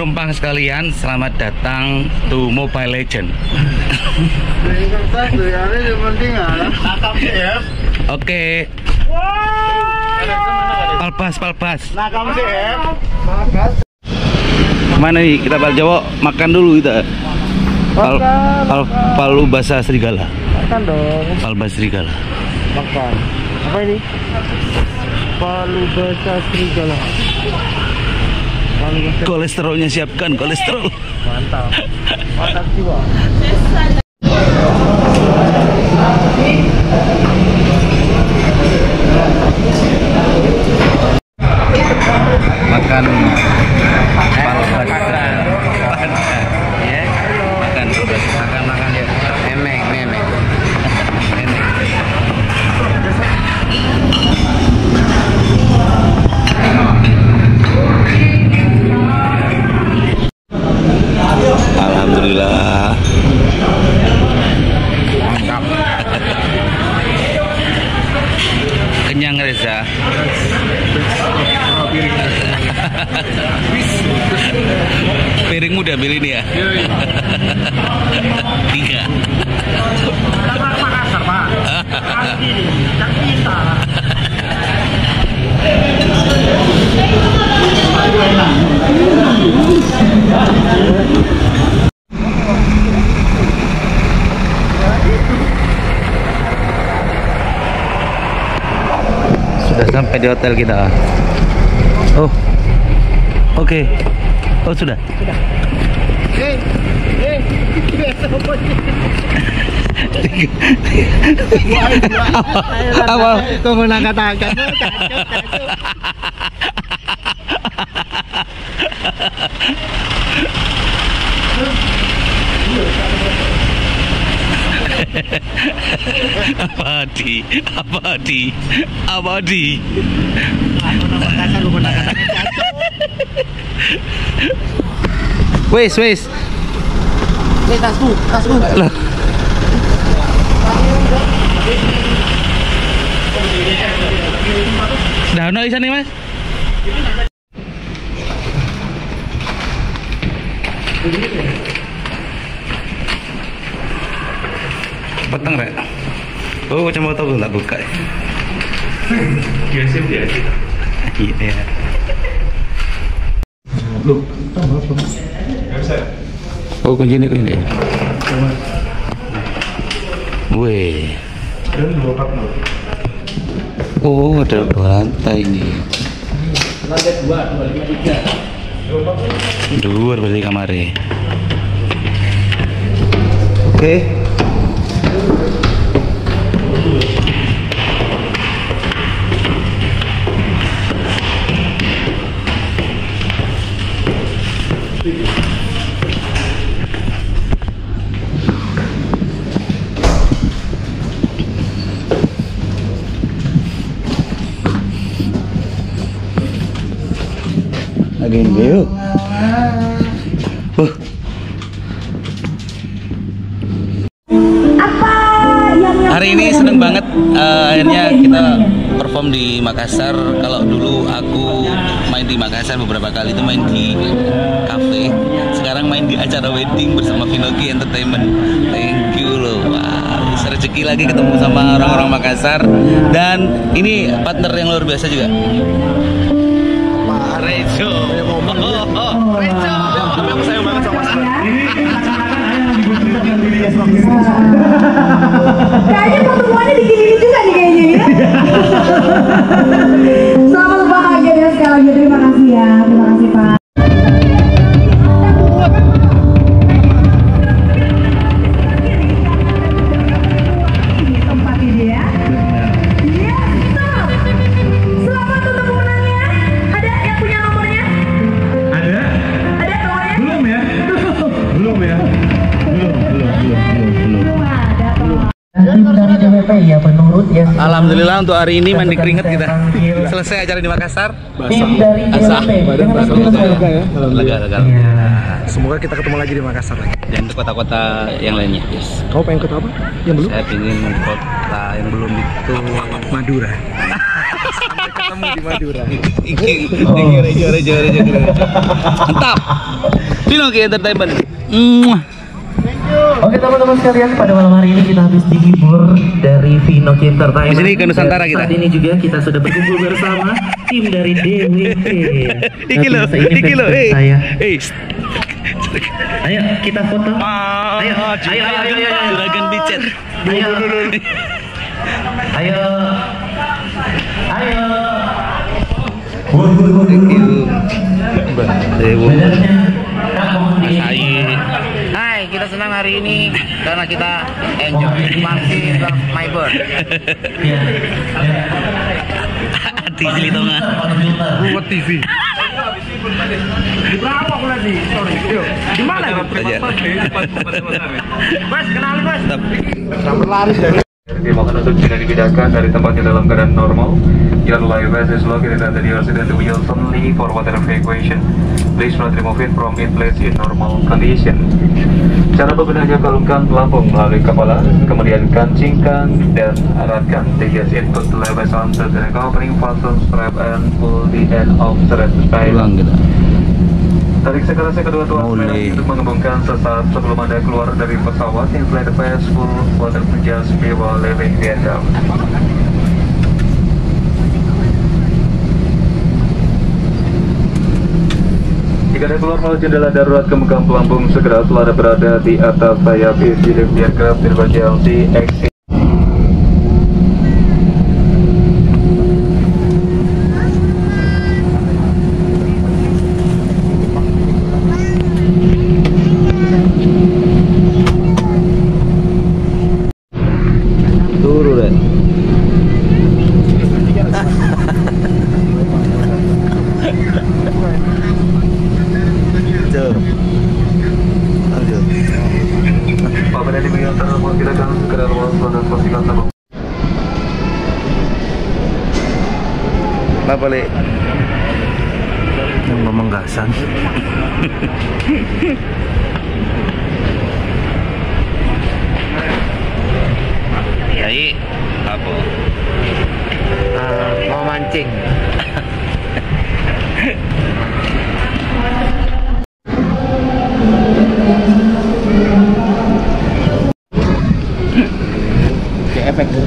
penumpang sekalian, selamat datang to Mobile Legend. Oke. Palpas. Mana nih kita bal Jawa makan dulu kita. Palu basah serigala. Makan dong. Palu basah serigala. Makan. Apa ini? Palu basah serigala. Kolesterolnya siapkan, kolesterol. Mantap. Mantap jiwa. Makan palu basah. Ya. Makan. Makan ya. Memeng. Alhamdulillah. Mantap. Kenyang Reza. Piring muda beli nih ya. Tiga. Makassar, Pak. Sudah sampai di hotel kita. Oh. Oke. Oh, sudah. Apa di? Wes. Tasku. Lah. Dah ono isane, Mas? Peteng rek. Oh, kacamata gua enggak buka. Biasa. Iya. Loh, tambah apa? Oh, kunci ini. Weh. Oh, ada lantai ini. Lantai 2, 253. Dua berarti kamarnya. Oke. Again, hari ini seneng banget akhirnya kita perform di Makassar. Kalau dulu aku main di Makassar beberapa kali itu main di cafe. Sekarang main di acara wedding bersama Vinoki Entertainment. Thank you loh. Wow, rezeki lagi ketemu sama orang-orang Makassar dan ini partner yang luar biasa juga. Rejo. Aku sayang banget sama Mas. Kayaknya pertemuannya di sini juga nih kayaknya ya. Selamat berbahagia ya sekali lagi. Terima kasih ya. Terima kasih Pak. Alhamdulillah untuk hari ini mandi keringat kita. Selesai acara di Makassar. Basah. Lega. Semoga kita ketemu lagi di Makassar lagi. Dan kota-kota yang lainnya. Yes. Kau pengen kota apa? Yang belum? Saya ingin kota yang belum itu Madura. Sampai ketemu. kamu di Madura. Rejo. Mantap. Vinoki Entertainment. Oke teman-teman sekalian, pada malam hari ini kita habis dihibur dari Vinoki Entertainment. Di sini ke Nusantara kita. Saat ini juga kita sudah berkumpul bersama tim dari DWI. Iki lo. Hey. Ayo kita foto. Ayo. Juragan bicet. Ayo. Hai, kita senang hari ini karena kita enjoy party sama my bird. Hati sih dong. Buat TV. Berapa aku lagi? Sorry. Di mana? Mas, kenalin Mas. Sampai lari dari makan untuk tidak dibedakan dari tempatnya dalam keadaan normal. Your live vest is located under the resident wheel only for water evacuation. Please not remove it from its place in normal condition. Cara pembedahannya, kalungkan lambung melalui kepala, kemudian kancingkan dan eratkan. Take your seat, put the live vest on the covering fasten strap and pull the end of the strap. Tarik sekerasnya kedua tuan sepeda untuk mengembangkan sesaat sebelum Anda keluar dari pesawat. Inflate the vest full water to just be while leaving the aircraft. Jika Anda keluar melalui jendela darurat, kembangkan pelampung segera setelah berada di atas sayap injilip di aircraft berbagai LC exit. Balik yang ngomong gasan. Yai apa? Mau mancing.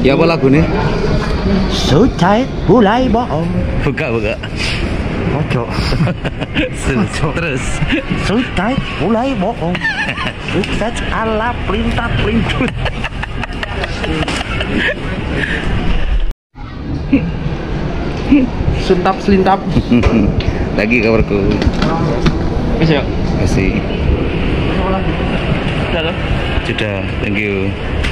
Ya apa lagu nih? Sucai mulai bohong. Buka. Ojo. Terus. Sucai mulai bohong. Sukses ala perintah pelindung. Suntap selintap. Lagi kabarku. Bisa. Kasih. Sudah. Thank you.